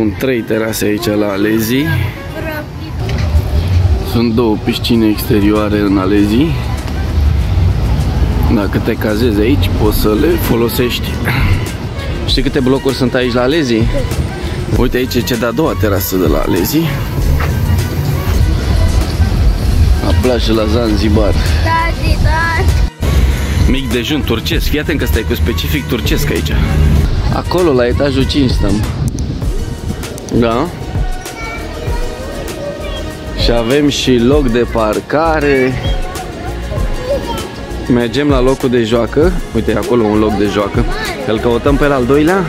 Sunt 3 terase aici la Alezzi. Sunt 2 piscine exterioare în Alezzi. Dacă te cazezi aici, poți să le folosești. Știi câte blocuri sunt aici la Alezzi? Uite, aici e cea de-a doua terasă de la Alezzi. La plajă la Zanzibar. Mic dejun turcesc. Fii atent că stai cu specific turcesc aici. Acolo, la etajul 5 stăm. Da. Și avem și loc de parcare. Mergem la locul de joacă. Uite, acolo un loc de joacă. Îl căutăm pe al doilea?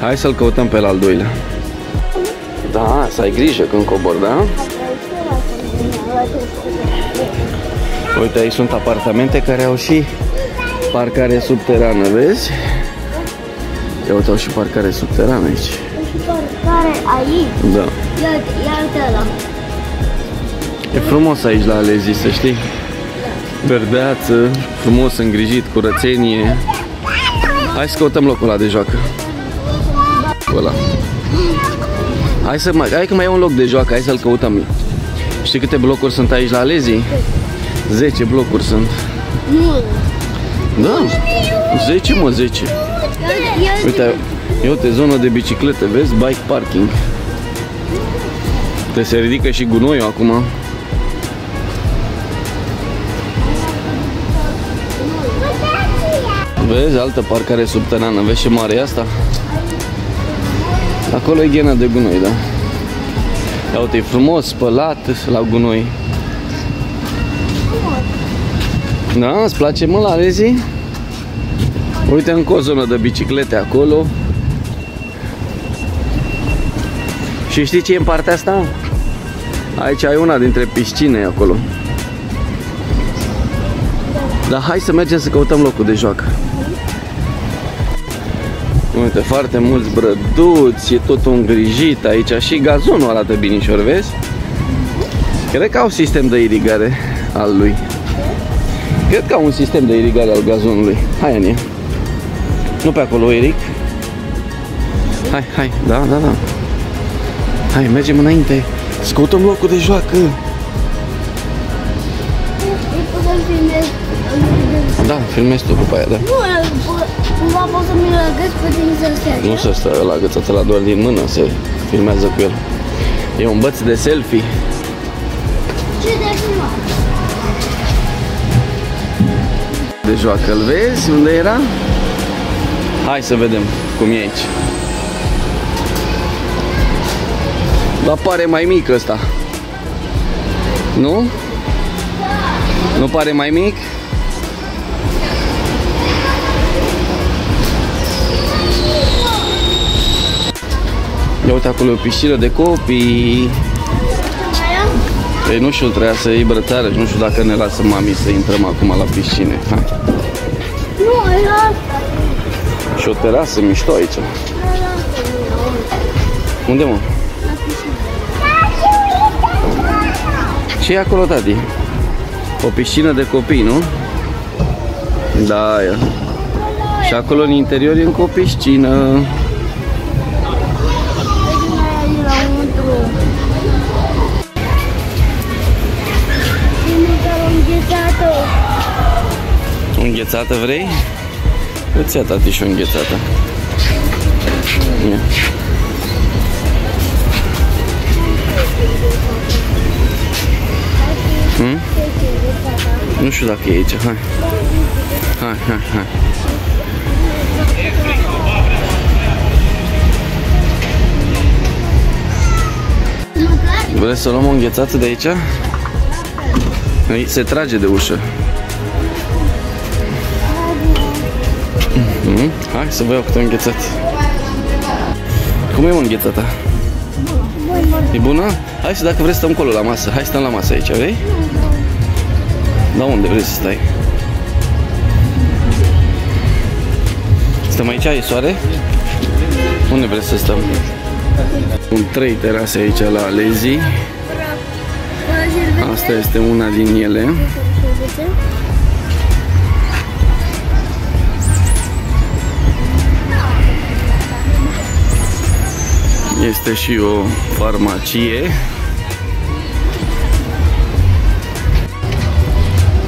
Hai să-l căutăm pe al doilea. Da, să ai grijă când cobori, da? Uite, aici sunt apartamente care au și parcare subterană, vezi? Eu uite, au și parcare subterană aici. Parcare aici? Da. Ia uite ăla. E frumos aici la Alezzi, să știi. Verdeață, frumos îngrijit, curățenie. Hai să căutăm locul ăla de joacă. Ăla. Hai că mai e un loc de joacă, hai să-l căutăm. Știi câte blocuri sunt aici la Alezzi? 10 blocuri sunt. Da, 10 mă, 10. Uite, uite, zonă de biciclete, vezi? Bike parking. Te se ridică și gunoiul acum. Vezi? Altă parcare subterană. Vezi ce mare e asta? Acolo e ghena de gunoi, da. Ia uite, e frumos, spălat la gunoi. Da? Îți place, mă, la Alezzi? Uite, încă o zonă de biciclete acolo. Și știi ce e în partea asta? Aici ai una dintre piscine acolo. Dar hai să mergem să căutăm locul de joacă. Uite, foarte mulți brăduți, e tot îngrijit aici. Și gazonul arată binișor, vezi? Cred că au sistem de irigare al lui. Cred că au un sistem de irigare al gazonului. Hai, Ania. Nu pe acolo, Eric. Hai, hai, da, da, da. Hai, mergem înainte. Să căutăm locul de joacă. Da, filmezi tu după aia, da. Nu, cumva pot să mi-l agăț pe tine să-l stea. Nu să stă la agățat, ăla doar din mână se filmează cu el. E un băț de selfie. Ce de filmat? De joacă, îl vezi? Unde era? Hai să vedem cum e aici. Dar pare mai mic ăsta. Nu? Nu pare mai mic? Ia uite, acolo e o piscină de copii. Păi nu știu, trebuia să iei brățară și nu știu dacă ne lasă mami să intrăm acum la piscine. Hai. Nu, e asta. Și o terasă mișto aici. Unde, mă? La piscină. Ce e acolo, tati? O piscină de copii, nu? Da, aia. Și acolo în interior e încă o piscină. O înghețată vrei? Îți ia tati și o înghețată. Ia. Hmm? Nu știu dacă e aici, hai. Hai, hai, hai. Vreți să luăm o înghețată de aici? Se trage de ușă. Hai să vă iau câte o înghețată. Cum e, mă, înghețata? E bună? Hai să, dacă vrei, stăm acolo la masă. Hai, stăm la masă aici, vrei? Dar unde vrei să stai? Stăm aici? E soare? Unde vrei să stăm? Sunt 3 terase aici la Alezzi. Asta este una din ele. Este și o farmacie.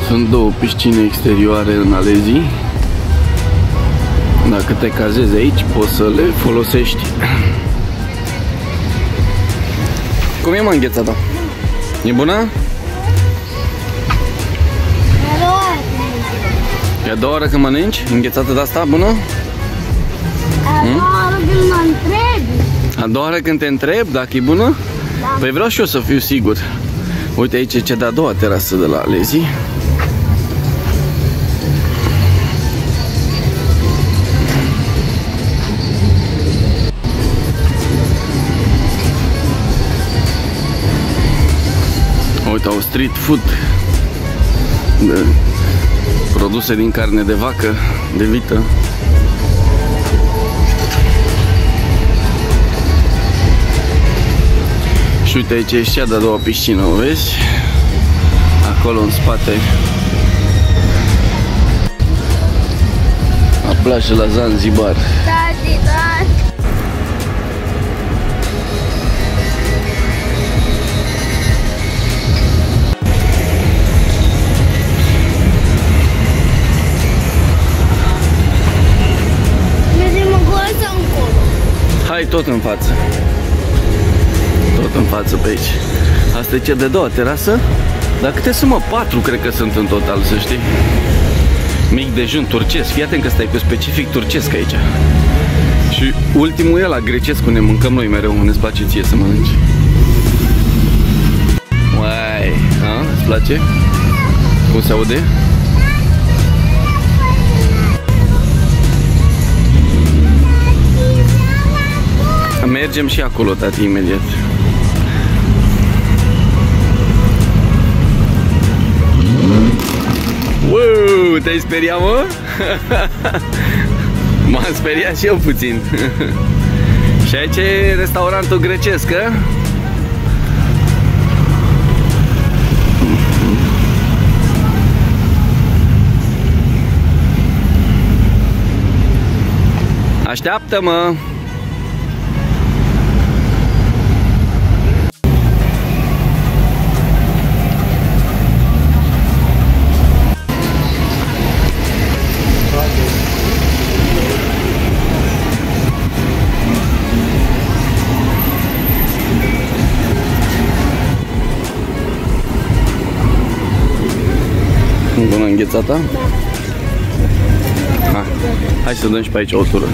Sunt două piscine exterioare în Alezzi. Dacă te cazezi aici, poți să le folosești. Cum e manghețata? E bună? E a doua oară când mănânci înghețată de-asta, bună? A doua oară când mă întreb. A doua oară când te întreb dacă e bună? Da. Păi vreau și eu să fiu sigur. Uite, aici e cea de-a doua terasă de la Alezzi. Uite, au street food de produse din carne de vacă, de vită. Și uite, aici e și cea de-a doua piscină, o vezi? Acolo în spate. La plajă la Zanzibar. Hai tot în față. Tot în față pe aici. Asta e cea de-a doua terasă. Dar câte sunt, mă? 4 cred că sunt în total, să știi. Mic dejun turcesc. Fii atent că stai cu specific turcesc aici. Și ultimul e la grecesc, unde mâncăm noi mereu, unde îți place ție să mănânci. Uai, ha? Îți place? Cum se aude? Mergem și acolo, tati, imediat. Wow, te-ai speriat, mă? M-am speriat și eu puțin. Și aici e restaurantul grecesc, a? Așteaptă-mă! Bună înghețata? Hai să dăm și pe aici o tură.